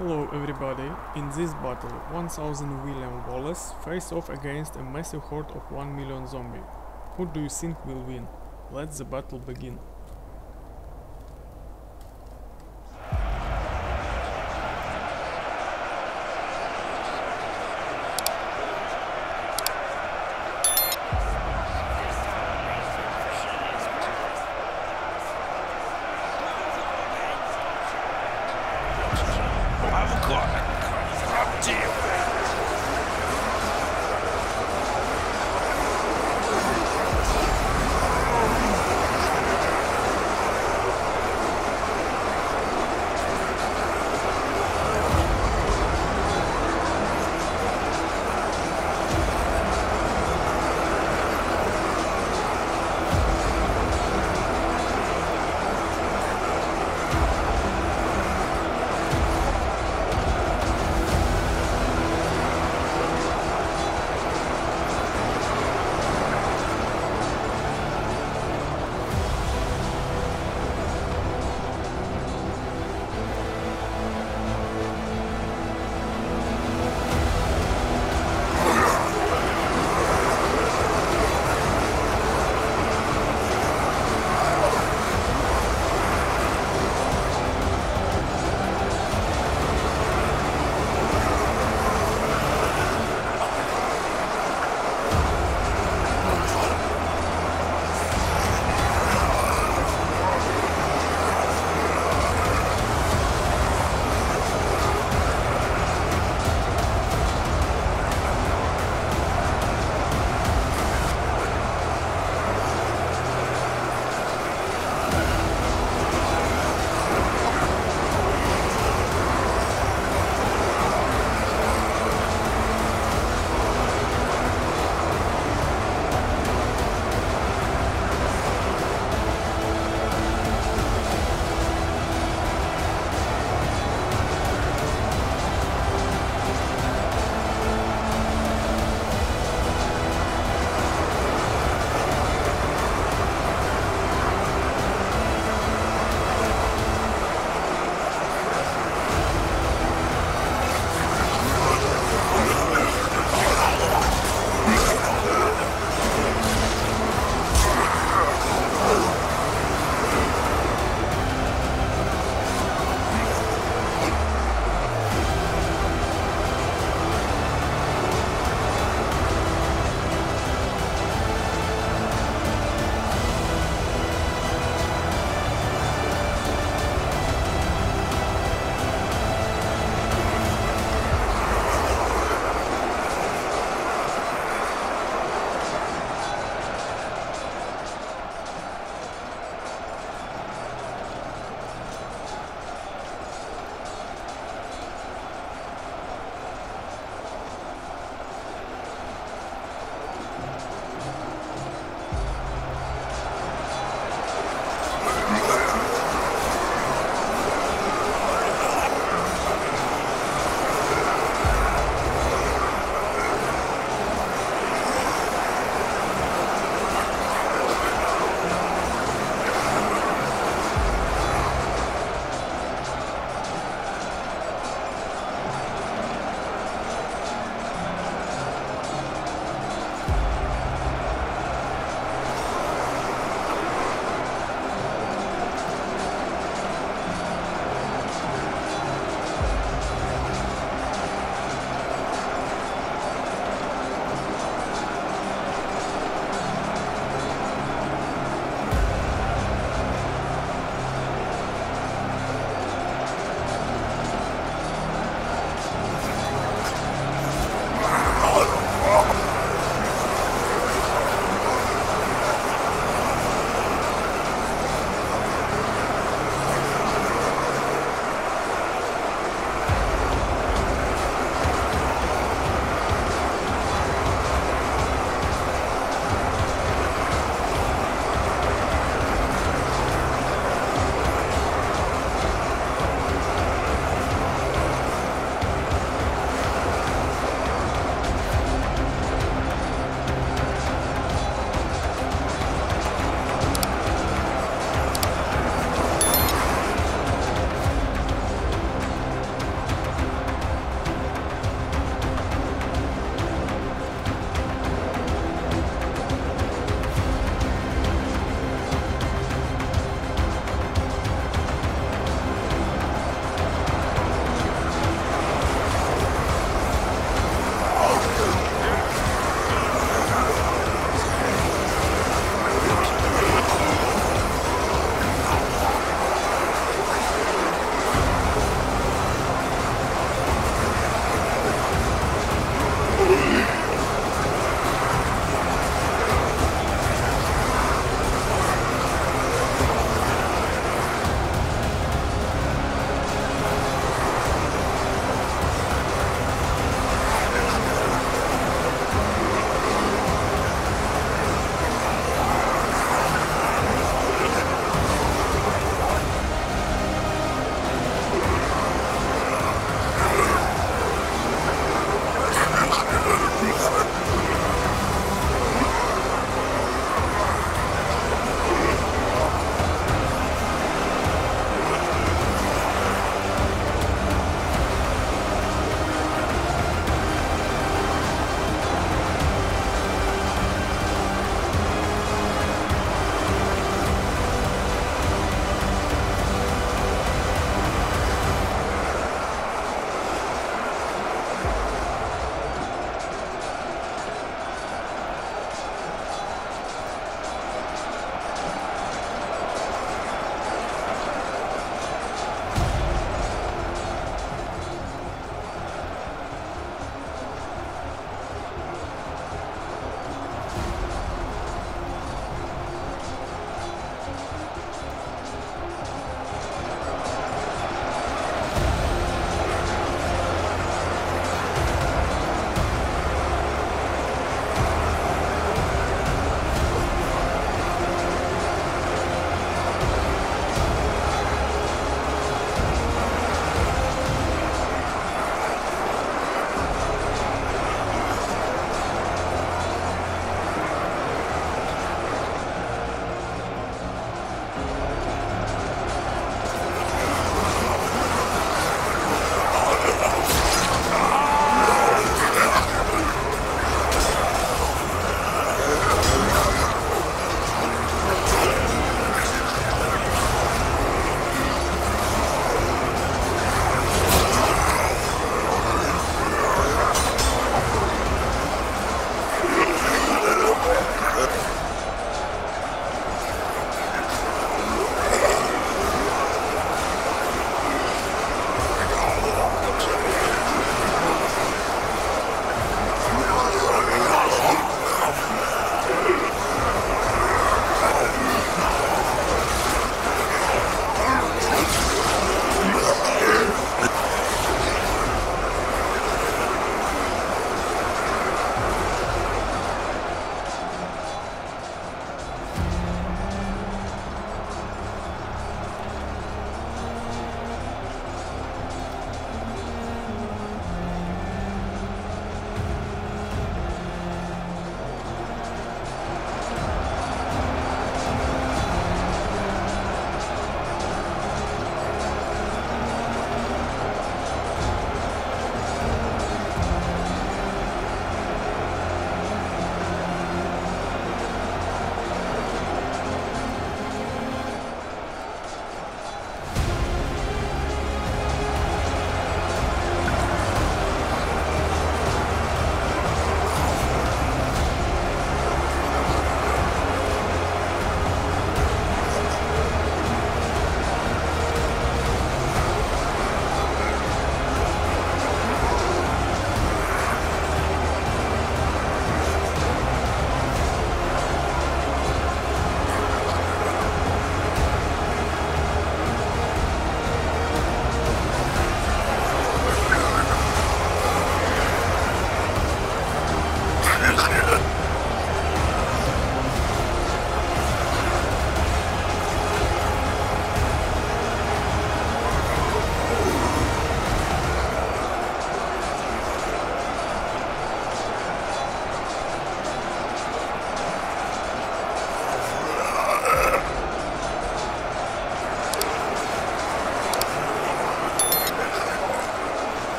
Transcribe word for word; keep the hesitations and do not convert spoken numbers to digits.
Hello everybody, in this battle one thousand William Wallace face off against a massive horde of one million zombies. Who do you think will win? Let the battle begin. Deal.